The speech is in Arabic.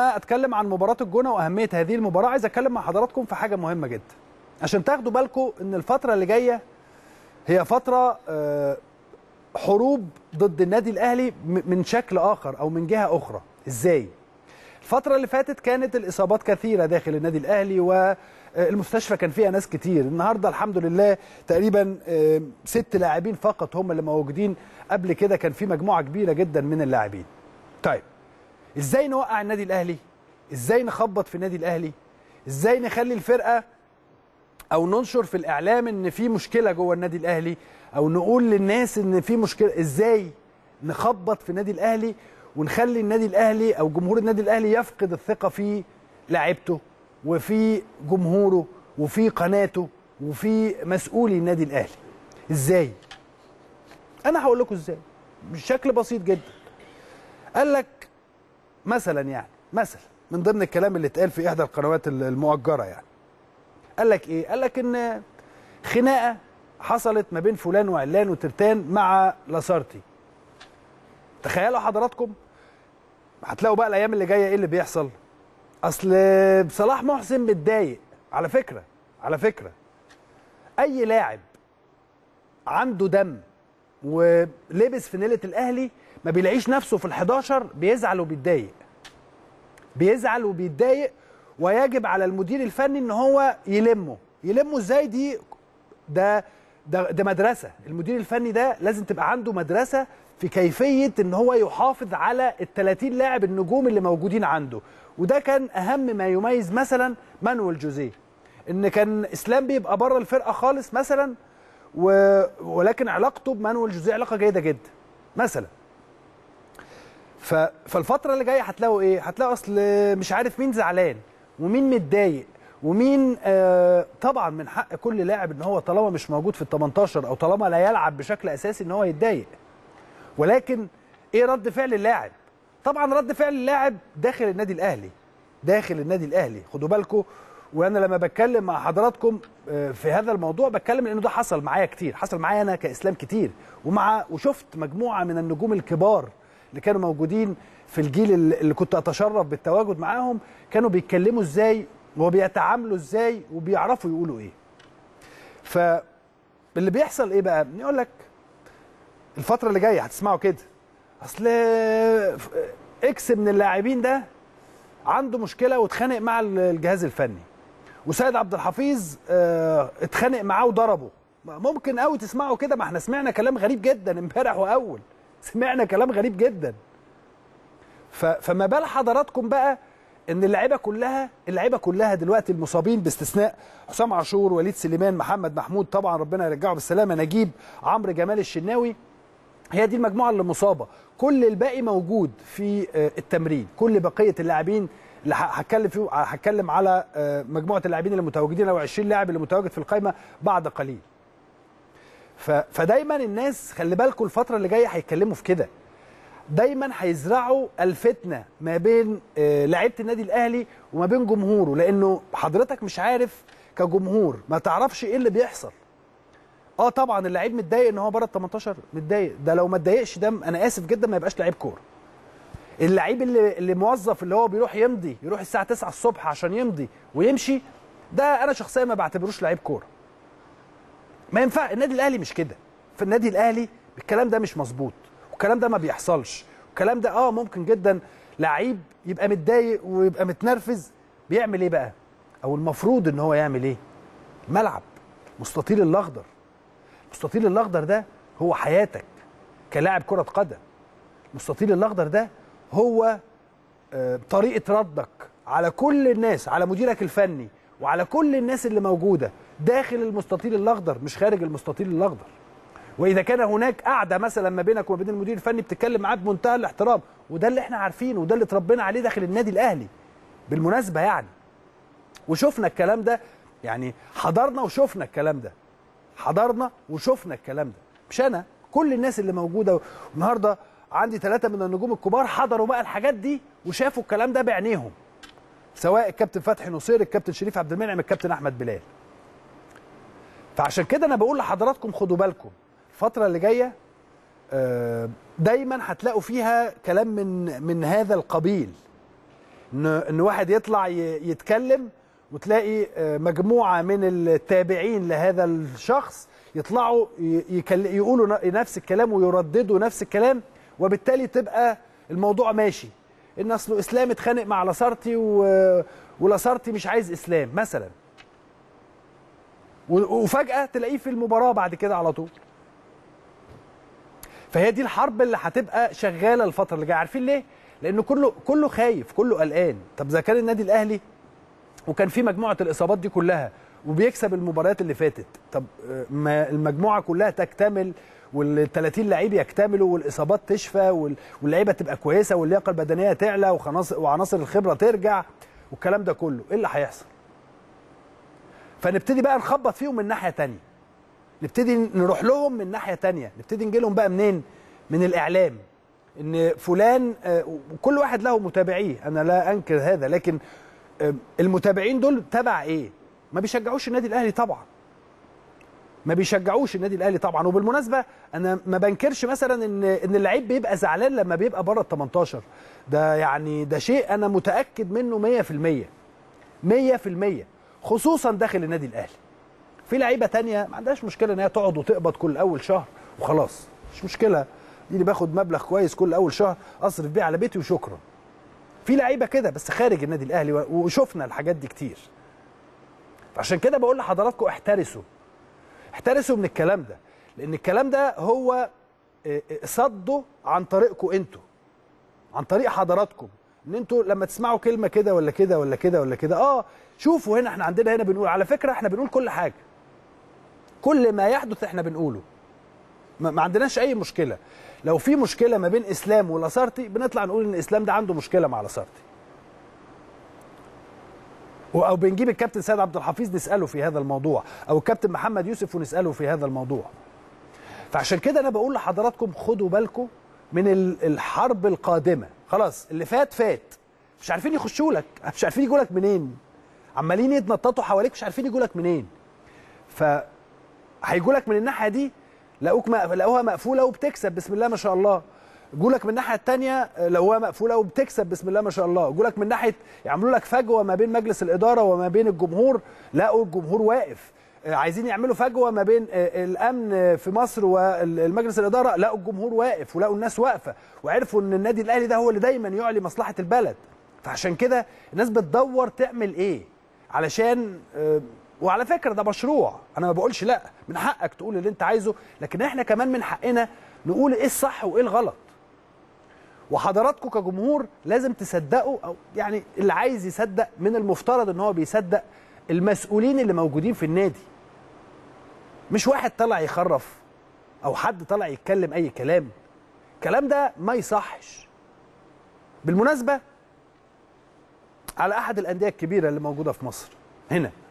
اتكلم عن مباراه الجونه واهميه هذه المباراه، عايز اتكلم مع حضراتكم في حاجه مهمه جدا عشان تاخدوا بالكم ان الفتره اللي جايه هي فتره حروب ضد النادي الاهلي من شكل اخر او من جهه اخرى. ازاي؟ الفتره اللي فاتت كانت الاصابات كثيره داخل النادي الاهلي والمستشفى كان فيها ناس كتير. النهارده الحمد لله تقريبا 6 لاعبين فقط هم اللي موجودين، قبل كده كان في مجموعه كبيره جدا من اللاعبين. طيب ازاي نوقع النادي الاهلي؟ ازاي نخبط في النادي الاهلي؟ ازاي نخلي الفرقه او ننشر في الاعلام ان في مشكله جوه النادي الاهلي، او نقول للناس ان في مشكله؟ ازاي نخبط في النادي الاهلي ونخلي النادي الاهلي او جمهور النادي الاهلي يفقد الثقه في لاعيبته وفي جمهوره وفي قناته وفي مسؤولي النادي الاهلي؟ ازاي؟ انا هقول لكم ازاي بشكل بسيط جدا. قال لك مثلا، يعني مثلا من ضمن الكلام اللي اتقال في احدى القنوات المؤجره، يعني قال لك ايه؟ قال لك ان خناقه حصلت ما بين فلان وعلان وترتان مع لاسارتي. تخيلوا حضراتكم، هتلاقوا بقى الايام اللي جايه ايه اللي بيحصل. اصل صلاح محسن متضايق. على فكره، على فكره اي لاعب عنده دم ولبس فانيله الاهلي ما بيلاقيش نفسه في ال11 بيزعل وبيتضايق. بيزعل وبيتضايق، ويجب على المدير الفني ان هو يلمه. يلمه ازاي؟ دي ده مدرسه. المدير الفني ده لازم تبقى عنده مدرسه في كيفيه ان هو يحافظ على ال30 لاعب النجوم اللي موجودين عنده. وده كان اهم ما يميز مثلا مانويل جوزيه، ان كان اسلام بيبقى بره الفرقه خالص مثلا، ولكن علاقته بمانويل جوزيه علاقه جيده جدا مثلا. فالفترة اللي جاية هتلاقوا ايه؟ هتلاقوا اصل مش عارف مين زعلان ومين متضايق ومين. طبعا من حق كل لاعب ان هو طالما مش موجود في ال18 او طالما لا يلعب بشكل اساسي ان هو يتضايق، ولكن ايه رد فعل اللاعب؟ طبعا رد فعل اللاعب داخل النادي الاهلي، داخل النادي الاهلي، خدوا بالكم. وانا لما بتكلم مع حضراتكم في هذا الموضوع بتكلم لانه ده حصل معايا كتير، حصل معايا انا كاسلام كتير، وشفت مجموعة من النجوم الكبار اللي كانوا موجودين في الجيل اللي كنت اتشرف بالتواجد معاهم، كانوا بيتكلموا ازاي وبيتعاملوا ازاي وبيعرفوا يقولوا ايه. فاللي بيحصل ايه بقى؟ يقول لك الفتره اللي جايه هتسمعوا كده، اصل اكس من اللاعبين ده عنده مشكله واتخانق مع الجهاز الفني، وسيد عبد الحفيظ اتخانق معاه وضربه. ممكن قوي تسمعوا كده، ما احنا سمعنا كلام غريب جدا امبارح، واول سمعنا كلام غريب جدا. فما بال حضراتكم بقى ان اللعيبه كلها دلوقتي المصابين باستثناء حسام عاشور، وليد سليمان، محمد محمود طبعا ربنا يرجعه بالسلامه، نجيب، عمرو، جمال الشناوي، هي دي المجموعه اللي مصابه. كل الباقي موجود في التمرين، كل بقيه اللاعبين اللي هتكلم على مجموعه اللاعبين اللي متواجدين او 20 لاعب اللي متواجد في القائمه بعد قليل. فدايما الناس خلي بالكم الفترة اللي جاية هيتكلموا في كده، دايما هيزرعوا الفتنة ما بين لعيبة النادي الأهلي وما بين جمهوره، لأنه حضرتك مش عارف كجمهور، ما تعرفش إيه اللي بيحصل. طبعا اللعيب متضايق إن هو بره ال18 متضايق، ده لو ما اتضايقش ده أنا آسف جدا ما يبقاش لعيب كورة. اللعيب اللي موظف اللي هو بيروح يمضي، يروح الساعة 9 الصبح عشان يمضي ويمشي، ده أنا شخصيا ما بعتبروش لعيب كورة. ما ينفع. النادي الاهلي مش كده، في النادي الاهلي الكلام ده مش مظبوط، والكلام ده ما بيحصلش، والكلام ده ممكن جدا لعيب يبقى متضايق ويبقى متنرفز، بيعمل ايه بقى؟ او المفروض ان هو يعمل ايه؟ ملعب مستطيل الاخضر، المستطيل الاخضر ده هو حياتك كلاعب كرة قدم، المستطيل الاخضر ده هو طريقة ردك على كل الناس، على مديرك الفني وعلى كل الناس اللي موجودة داخل المستطيل الأخضر مش خارج المستطيل الأخضر. وإذا كان هناك قاعدة مثلا ما بينك وما بين المدير الفني بتتكلم معاه بمنتهى الاحترام، وده اللي احنا عارفينه وده اللي اتربينا عليه داخل النادي الأهلي بالمناسبة يعني، وشفنا الكلام ده، يعني حضرنا وشفنا الكلام ده، حضرنا وشفنا الكلام ده، مش أنا، كل الناس اللي موجودة. والنهاردة عندي 3 من النجوم الكبار حضروا بقى الحاجات دي وشافوا الكلام ده بعينيهم، سواء الكابتن فتحي نصير، الكابتن شريف عبد المنعم، الكابتن احمد بلال. فعشان كده انا بقول لحضراتكم خدوا بالكم الفتره اللي جايه، دايما هتلاقوا فيها كلام من هذا القبيل، ان واحد يطلع يتكلم وتلاقي مجموعه من التابعين لهذا الشخص يطلعوا يقولوا نفس الكلام ويرددوا نفس الكلام، وبالتالي تبقى الموضوع ماشي. ان اصله اسلام اتخانق مع لاسارتي ولاسارتي مش عايز اسلام مثلا، وفجاه تلاقيه في المباراه بعد كده على طول. فهي دي الحرب اللي هتبقى شغاله الفتره اللي جايه. عارفين ليه؟ لان كله خايف، كله قلقان. طب اذا كان النادي الاهلي وكان في مجموعه الاصابات دي كلها وبيكسب المباريات اللي فاتت، طب ما المجموعه كلها تكتمل وال30 لعيب يكتملوا والاصابات تشفى واللعيبه تبقى كويسه واللياقه البدنيه تعلى وعناصر الخبره ترجع والكلام ده كله، ايه اللي هيحصل؟ فنبتدي بقى نخبط فيهم من ناحيه ثانيه، نبتدي نروح لهم من ناحيه ثانيه، نبتدي نجي لهم بقى منين؟ من الاعلام. ان فلان، كل واحد له متابعيه، انا لا انكر هذا، لكن المتابعين دول تبع ايه؟ ما بيشجعوش النادي الاهلي طبعا. ما بيشجعوش النادي الاهلي طبعا. وبالمناسبه انا ما بنكرش مثلا ان اللعيب بيبقى زعلان لما بيبقى بره ال 18 ده، يعني ده شيء انا متاكد منه 100%، خصوصا داخل النادي الاهلي. في لعيبه ثانيه ما عندهاش مشكله ان هي تقعد وتقبض كل اول شهر وخلاص، مش مشكله، دي باخد مبلغ كويس كل اول شهر اصرف بيه على بيتي وشكرا. في لعيبه كده بس خارج النادي الاهلي، وشفنا الحاجات دي كتير. عشان كده بقول لحضراتكم احترسوا، احترسوا من الكلام ده، لان الكلام ده هو صده عن طريقكم انتوا، عن طريق حضراتكم، ان انتوا لما تسمعوا كلمه كده ولا كده ولا كده ولا كده، شوفوا هنا احنا عندنا، هنا بنقول، على فكره احنا بنقول كل حاجه، كل ما يحدث احنا بنقوله، ما عندناش اي مشكله. لو في مشكله ما بين اسلام ولاسارتي بنطلع نقول ان اسلام ده عنده مشكله مع لاسارتي، او بنجيب الكابتن سيد عبد الحفيظ نساله في هذا الموضوع، او الكابتن محمد يوسف ونساله في هذا الموضوع. فعشان كده انا بقول لحضراتكم خدوا بالكم من الحرب القادمه. خلاص اللي فات فات، مش عارفين يخشوا لك، مش عارفين يجوا لك منين، عمالين يتنططوا حواليك مش عارفين يجوا لك منين. ف هيجوا لك من الناحيه دي لقوها مقفوله وبتكسب بسم الله ما شاء الله، جولك من الناحيه الثانيه لقوها مقفوله وبتكسب بسم الله ما شاء الله، جولك من ناحيه يعملوا لك فجوه ما بين مجلس الاداره وما بين الجمهور، لقوا الجمهور واقف، عايزين يعملوا فجوه ما بين الامن في مصر والمجلس الاداره، لقوا الجمهور واقف ولقوا الناس واقفه وعرفوا ان النادي الاهلي ده هو اللي دايما يعلي مصلحه البلد. فعشان كده الناس بتدور تعمل ايه علشان، وعلى فكره ده مشروع، انا ما بقولش لا، من حقك تقول اللي انت عايزه، لكن احنا كمان من حقنا نقول ايه الصح وايه الغلط. وحضراتكم كجمهور لازم تصدقوا، او يعني اللي عايز يصدق من المفترض ان هو بيصدق المسؤولين اللي موجودين في النادي، مش واحد طلع يخرف او حد طلع يتكلم اي كلام. الكلام ده ما يصحش. بالمناسبه على احد الانديه الكبيره اللي موجوده في مصر هنا